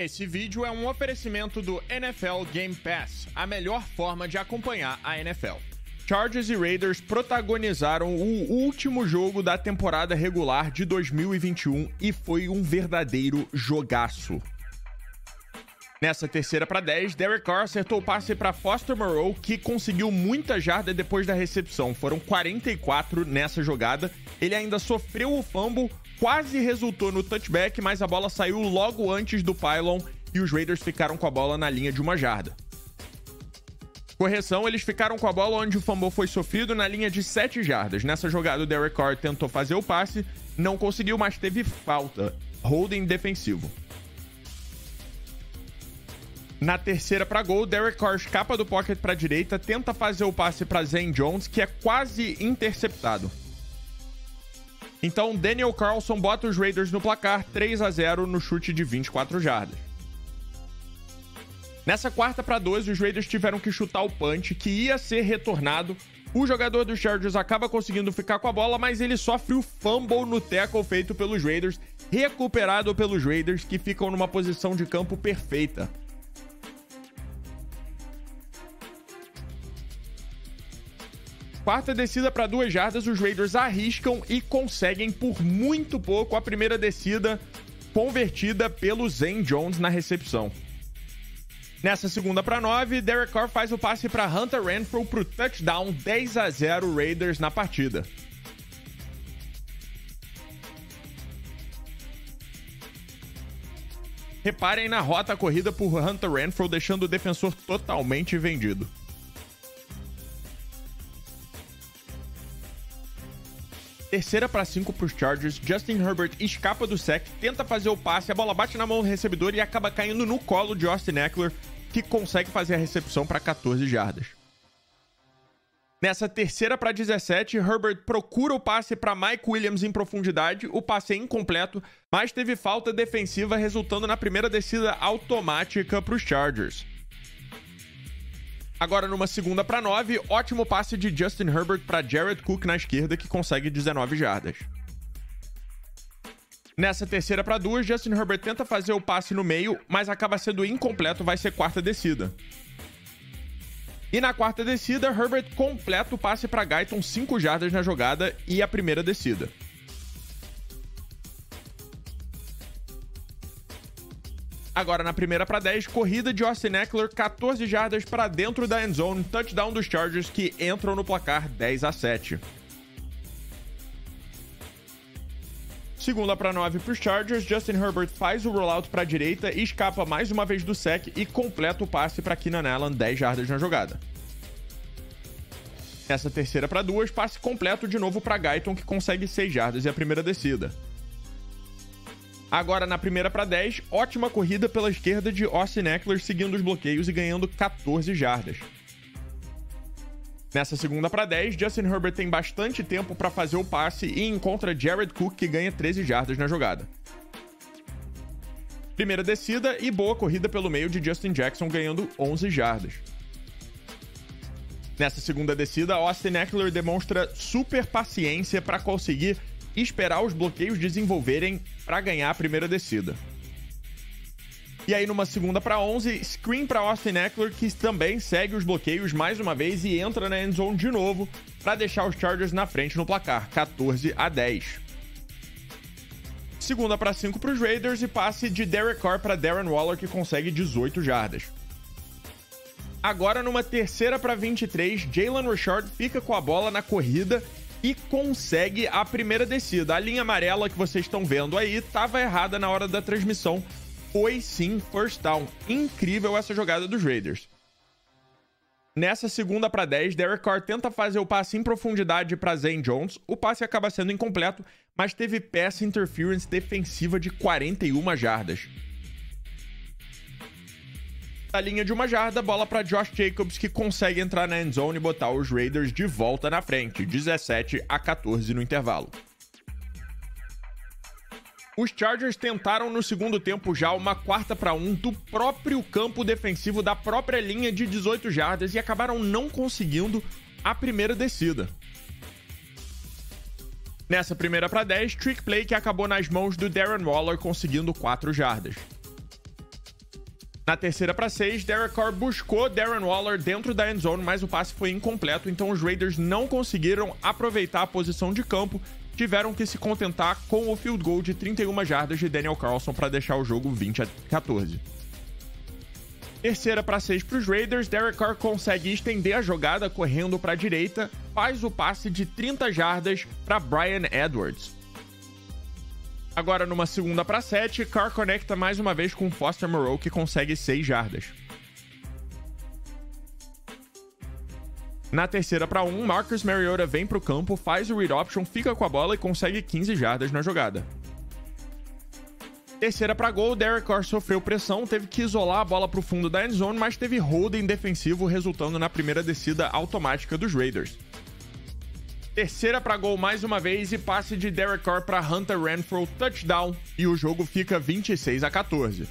Esse vídeo é um oferecimento do NFL Game Pass, a melhor forma de acompanhar a NFL. Chargers e Raiders protagonizaram o último jogo da temporada regular de 2021 e foi um verdadeiro jogaço. Nessa terceira para 10, Derek Carr acertou o passe para Foster Moreau, que conseguiu muita jarda depois da recepção. Foram 44 nessa jogada. Ele ainda sofreu o fumble, quase resultou no touchback, mas a bola saiu logo antes do pylon e os Raiders ficaram com a bola na linha de uma jarda. Correção, eles ficaram com a bola onde o fumble foi sofrido, na linha de 7 jardas. Nessa jogada, o Derek Carr tentou fazer o passe, não conseguiu, mas teve falta. Holding defensivo. Na terceira para gol, Derek Carr escapa do pocket para a direita, tenta fazer o passe para Zay Jones, que é quase interceptado. Então, Daniel Carlson bota os Raiders no placar, 3-0 no chute de 24 jardas. Nessa quarta para 12, os Raiders tiveram que chutar o punch, que ia ser retornado. O jogador dos Chargers acaba conseguindo ficar com a bola, mas ele sofre o fumble no tackle feito pelos Raiders, recuperado pelos Raiders, que ficam numa posição de campo perfeita. Quarta descida para 2 jardas, os Raiders arriscam e conseguem por muito pouco a primeira descida convertida pelo Zay Jones na recepção. Nessa segunda para 9, Derek Carr faz o passe para Hunter Renfrow para o touchdown, 10-0 Raiders na partida. Reparem na rota corrida por Hunter Renfrow, deixando o defensor totalmente vendido. Terceira para 5 para os Chargers, Justin Herbert escapa do sack, tenta fazer o passe, a bola bate na mão do recebedor e acaba caindo no colo de Austin Ekeler, que consegue fazer a recepção para 14 jardas. Nessa terceira para 17, Herbert procura o passe para Mike Williams em profundidade, o passe é incompleto, mas teve falta defensiva, resultando na primeira descida automática para os Chargers. Agora numa segunda para 9, ótimo passe de Justin Herbert para Jared Cook na esquerda, que consegue 19 jardas. Nessa terceira para 2, Justin Herbert tenta fazer o passe no meio, mas acaba sendo incompleto, vai ser quarta descida. E na quarta descida, Herbert completa o passe para Guyton, 5 jardas na jogada e a primeira descida. Agora na primeira para 10, corrida de Austin Ekeler, 14 jardas para dentro da endzone, touchdown dos Chargers, que entram no placar 10-7. Segunda para 9 para os Chargers, Justin Herbert faz o rollout para a direita, escapa mais uma vez do sack e completa o passe para Keenan Allen, 10 jardas na jogada. Nessa terceira para 2, passe completo de novo para Guyton, que consegue 6 jardas e a primeira descida. Agora na primeira para 10, ótima corrida pela esquerda de Austin Ekeler, seguindo os bloqueios e ganhando 14 jardas. Nessa segunda para 10, Justin Herbert tem bastante tempo para fazer o passe e encontra Jared Cook, que ganha 13 jardas na jogada. Primeira descida e boa corrida pelo meio de Justin Jackson, ganhando 11 jardas. Nessa segunda descida, Austin Ekeler demonstra super paciência para conseguir esperar os bloqueios desenvolverem para ganhar a primeira descida. E aí numa segunda para 11, screen para Austin Ekeler, que também segue os bloqueios mais uma vez e entra na endzone de novo para deixar os Chargers na frente no placar, 14-10. Segunda para 5 para os Raiders e passe de Derek Carr para Darren Waller, que consegue 18 jardas. Agora numa terceira para 23, Jaylen Richard fica com a bola na corrida e consegue a primeira descida. A linha amarela que vocês estão vendo aí estava errada na hora da transmissão. Foi sim first down. Incrível essa jogada dos Raiders. Nessa segunda para 10, Derek Carr tenta fazer o passe em profundidade para Zay Jones. O passe acaba sendo incompleto, mas teve pass interference defensiva de 41 jardas. Da linha de uma jarda, bola para Josh Jacobs, que consegue entrar na endzone e botar os Raiders de volta na frente, 17-14 no intervalo. Os Chargers tentaram no segundo tempo já uma quarta para 1 do próprio campo defensivo, da própria linha de 18 jardas, e acabaram não conseguindo a primeira descida. Nessa primeira para 10, trick play que acabou nas mãos do Darren Waller, conseguindo 4 jardas. Na terceira para 6, Derek Carr buscou Darren Waller dentro da end zone, mas o passe foi incompleto, então os Raiders não conseguiram aproveitar a posição de campo, tiveram que se contentar com o field goal de 31 jardas de Daniel Carlson para deixar o jogo 20-14. Terceira para 6 para os Raiders, Derek Carr consegue estender a jogada correndo para a direita, faz o passe de 30 jardas para Bryan Edwards. Agora, numa segunda para 7, Carr conecta mais uma vez com Foster Moreau, que consegue 6 jardas. Na terceira para 1, Marcus Mariota vem para o campo, faz o read option, fica com a bola e consegue 15 jardas na jogada. Terceira para gol, Derek Carr sofreu pressão, teve que isolar a bola para o fundo da end zone, mas teve holding defensivo, resultando na primeira descida automática dos Raiders. Terceira para gol mais uma vez e passe de Derek Carr para Hunter Renfrow, touchdown, e o jogo fica 26-14.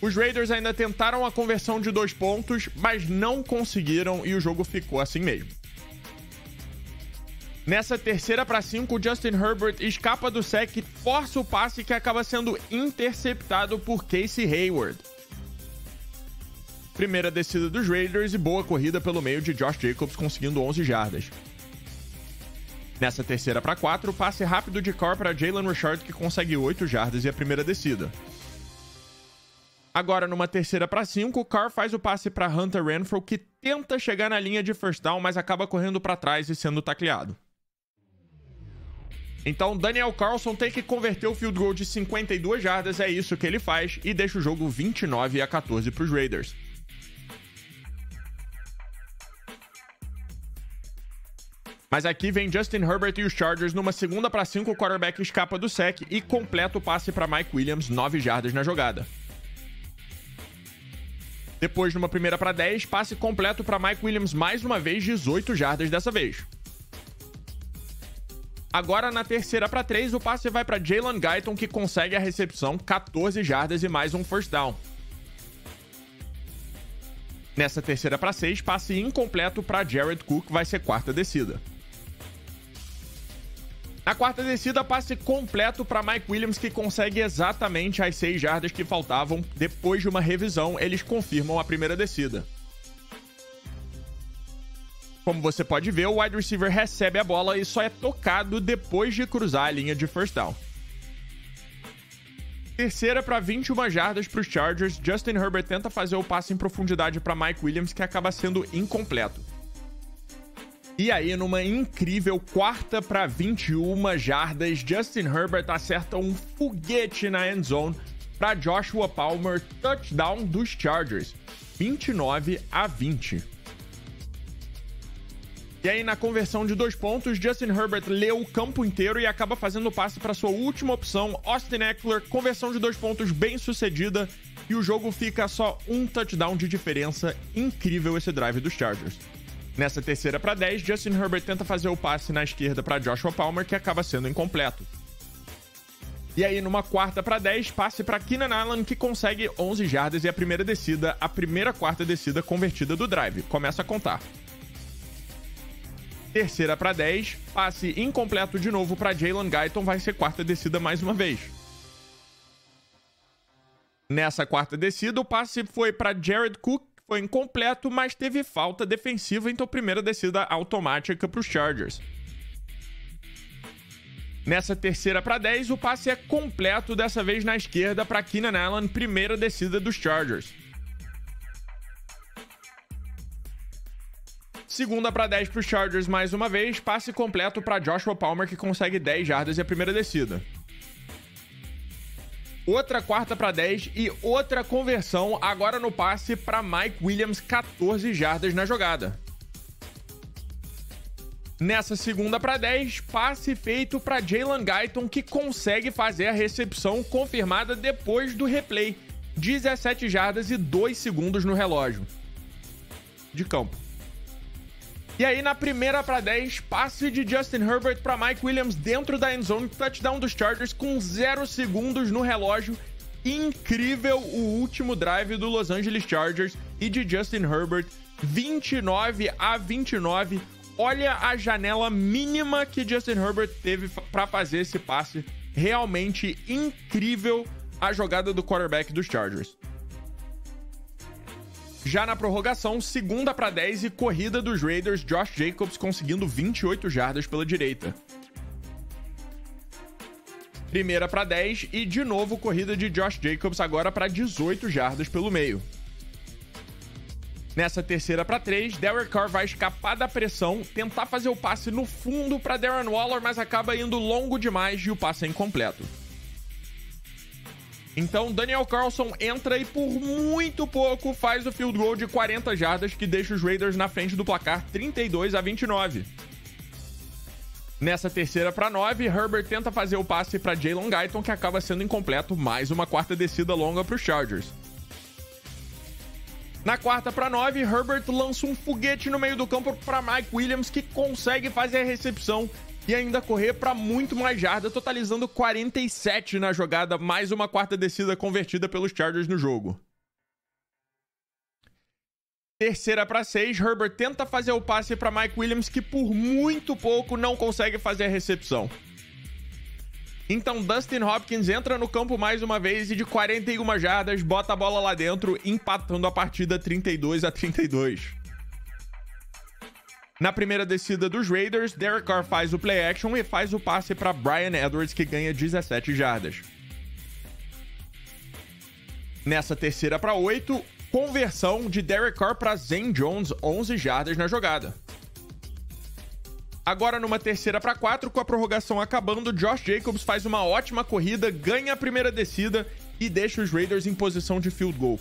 Os Raiders ainda tentaram a conversão de 2 pontos, mas não conseguiram e o jogo ficou assim mesmo. Nessa terceira para 5, Justin Herbert escapa do sack, força o passe que acaba sendo interceptado por Casey Hayward. Primeira descida dos Raiders e boa corrida pelo meio de Josh Jacobs, conseguindo 11 jardas. Nessa terceira para 4, passe rápido de Carr para Jaylen Richard, que consegue 8 jardas e a primeira descida. Agora, numa terceira para 5, Carr faz o passe para Hunter Renfrow, que tenta chegar na linha de first down, mas acaba correndo para trás e sendo tacleado. Então, Daniel Carlson tem que converter o field goal de 52 jardas, é isso que ele faz, e deixa o jogo 29-14 para os Raiders. Mas aqui vem Justin Herbert e os Chargers. Numa segunda para 5, o quarterback escapa do sec e completa o passe para Mike Williams, 9 jardas na jogada. Depois, numa primeira para 10, passe completo para Mike Williams mais uma vez, 18 jardas dessa vez. Agora, na terceira para 3, o passe vai para Jaylen Guyton, que consegue a recepção, 14 jardas e mais um first down. Nessa terceira para 6, passe incompleto para Jared Cook, vai ser quarta descida. Na quarta descida, passe completo para Mike Williams, que consegue exatamente as 6 jardas que faltavam. Depois de uma revisão, eles confirmam a primeira descida. Como você pode ver, o wide receiver recebe a bola e só é tocado depois de cruzar a linha de first down. Terceira para 21 jardas para os Chargers, Justin Herbert tenta fazer o passe em profundidade para Mike Williams, que acaba sendo incompleto. E aí, numa incrível quarta para 21 jardas, Justin Herbert acerta um foguete na end zone para Joshua Palmer, touchdown dos Chargers, 29-20. E aí, na conversão de 2 pontos, Justin Herbert leu o campo inteiro e acaba fazendo o passe para sua última opção, Austin Ekeler, conversão de 2 pontos bem sucedida, e o jogo fica só um touchdown de diferença. Incrível esse drive dos Chargers. Nessa terceira para 10, Justin Herbert tenta fazer o passe na esquerda para Joshua Palmer, que acaba sendo incompleto. E aí, numa quarta para 10, passe para Keenan Allen, que consegue 11 jardas e a primeira descida, a primeira quarta descida convertida do drive. Começa a contar. Terceira para 10, passe incompleto de novo para Jaylen Guyton, vai ser quarta descida mais uma vez. Nessa quarta descida, o passe foi para Jared Cook, foi incompleto, mas teve falta defensiva, então primeira descida automática para os Chargers. Nessa terceira para 10, o passe é completo, dessa vez na esquerda para Keenan Allen, primeira descida dos Chargers. Segunda para 10 para os Chargers mais uma vez, passe completo para Joshua Palmer, que consegue 10 jardas e a primeira descida. Outra quarta para 10 e outra conversão, agora no passe para Mike Williams, 14 jardas na jogada. Nessa segunda para 10, passe feito para Jaylen Guyton, que consegue fazer a recepção confirmada depois do replay. 17 jardas e 2 segundos no relógio de campo. E aí, na primeira para 10, passe de Justin Herbert para Mike Williams dentro da end zone, touchdown dos Chargers com 0 segundos no relógio. Incrível o último drive do Los Angeles Chargers e de Justin Herbert, 29-29. Olha a janela mínima que Justin Herbert teve para fazer esse passe. Realmente incrível a jogada do quarterback dos Chargers. Já na prorrogação, segunda para 10 e corrida dos Raiders, Josh Jacobs conseguindo 28 jardas pela direita. Primeira para 10 e, de novo, corrida de Josh Jacobs agora para 18 jardas pelo meio. Nessa terceira para 3, Derek Carr vai escapar da pressão, tentar fazer o passe no fundo para Darren Waller, mas acaba indo longo demais e o passe é incompleto. Então, Daniel Carlson entra e, por muito pouco, faz o field goal de 40 jardas, que deixa os Raiders na frente do placar 32-29. Nessa terceira para 9, Herbert tenta fazer o passe para Jaylen Guyton, que acaba sendo incompleto, mais uma quarta descida longa para os Chargers. Na quarta para 9, Herbert lança um foguete no meio do campo para Mike Williams, que consegue fazer a recepção e ainda correr para muito mais jarda, totalizando 47 na jogada, mais uma quarta descida convertida pelos Chargers no jogo. Terceira para 6, Herbert tenta fazer o passe para Mike Williams, que por muito pouco não consegue fazer a recepção. Então, Dustin Hopkins entra no campo mais uma vez e de 41 jardas bota a bola lá dentro, empatando a partida 32-32. Na primeira descida dos Raiders, Derek Carr faz o play action e faz o passe para Bryan Edwards, que ganha 17 jardas. Nessa terceira para 8, conversão de Derek Carr para Zay Jones, 11 jardas na jogada. Agora, numa terceira para 4, com a prorrogação acabando, Josh Jacobs faz uma ótima corrida, ganha a primeira descida e deixa os Raiders em posição de field goal.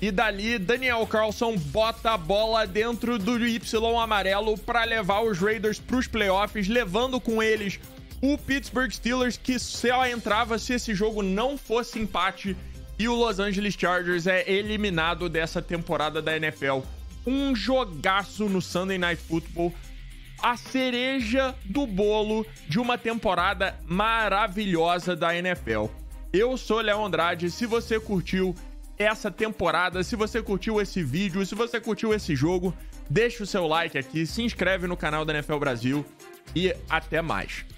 E dali, Daniel Carlson bota a bola dentro do Y amarelo para levar os Raiders para os playoffs, levando com eles o Pittsburgh Steelers, que só entrava se esse jogo não fosse empate, e o Los Angeles Chargers é eliminado dessa temporada da NFL. Um jogaço no Sunday Night Football, a cereja do bolo de uma temporada maravilhosa da NFL. Eu sou Leo Andrade, se você curtiu essa temporada, se você curtiu esse vídeo, se você curtiu esse jogo, deixa o seu like aqui, se inscreve no canal da NFL Brasil e até mais.